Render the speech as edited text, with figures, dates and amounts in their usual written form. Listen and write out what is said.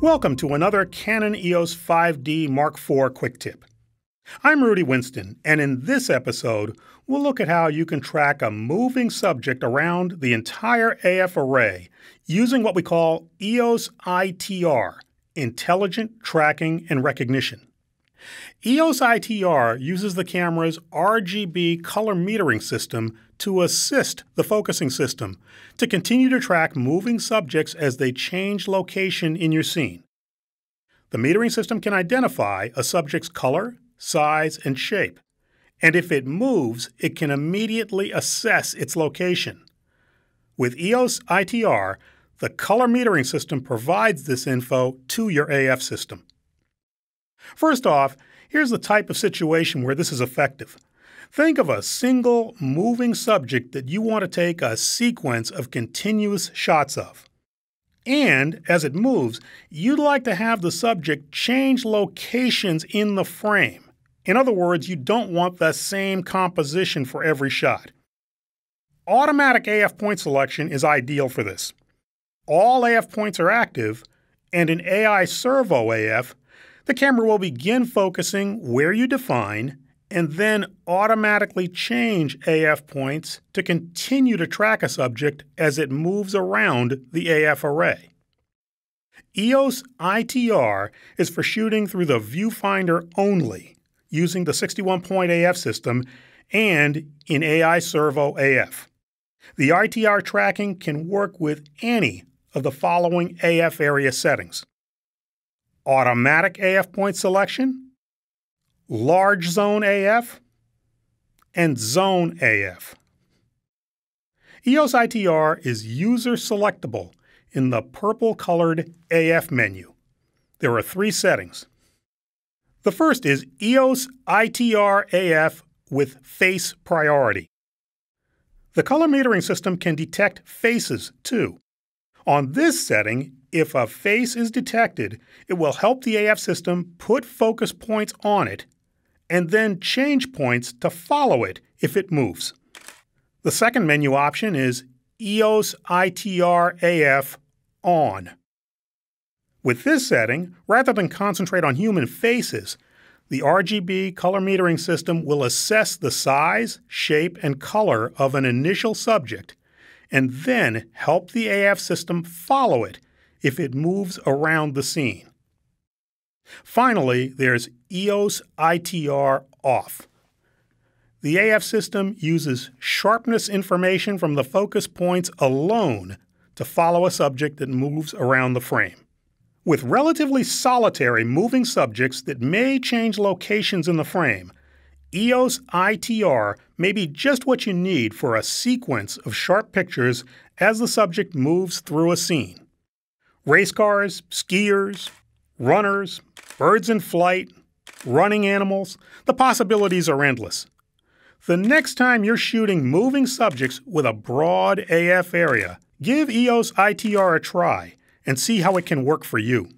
Welcome to another Canon EOS 5D Mark IV Quick Tip. I'm Rudy Winston, and in this episode, we'll look at how you can track a moving subject around the entire AF array using what we call EOS iTR, Intelligent Tracking and Recognition. EOS iTR uses the camera's RGB color metering system to assist the focusing system to continue to track moving subjects as they change location in your scene. The metering system can identify a subject's color, size, and shape, and if it moves, it can immediately assess its location. With EOS iTR, the color metering system provides this info to your AF system. First off, here's the type of situation where this is effective. Think of a single moving subject that you want to take a sequence of continuous shots of. And as it moves, you'd like to have the subject change locations in the frame. In other words, you don't want the same composition for every shot. Automatic AF point selection is ideal for this. All AF points are active, and in AI servo AF, the camera will begin focusing where you define and then automatically change AF points to continue to track a subject as it moves around the AF array. EOS iTR is for shooting through the viewfinder only using the 61-point AF system and in AI servo AF. The iTR tracking can work with any of the following AF area settings: automatic AF point selection, large zone AF, and zone AF. EOS iTR is user selectable in the purple-colored AF menu. There are three settings. The first is EOS iTR AF with face priority. The color metering system can detect faces too. On this setting, if a face is detected, it will help the AF system put focus points on it and then change points to follow it if it moves. The second menu option is EOS iTR AF on. With this setting, rather than concentrate on human faces, the RGB color metering system will assess the size, shape, and color of an initial subject and then help the AF system follow it if it moves around the scene. Finally, there's EOS iTR off. The AF system uses sharpness information from the focus points alone to follow a subject that moves around the frame. With relatively solitary moving subjects that may change locations in the frame, EOS iTR may be just what you need for a sequence of sharp pictures as the subject moves through a scene. Race cars, skiers, runners, birds in flight, running animals, the possibilities are endless. The next time you're shooting moving subjects with a broad AF area, give EOS iTR a try and see how it can work for you.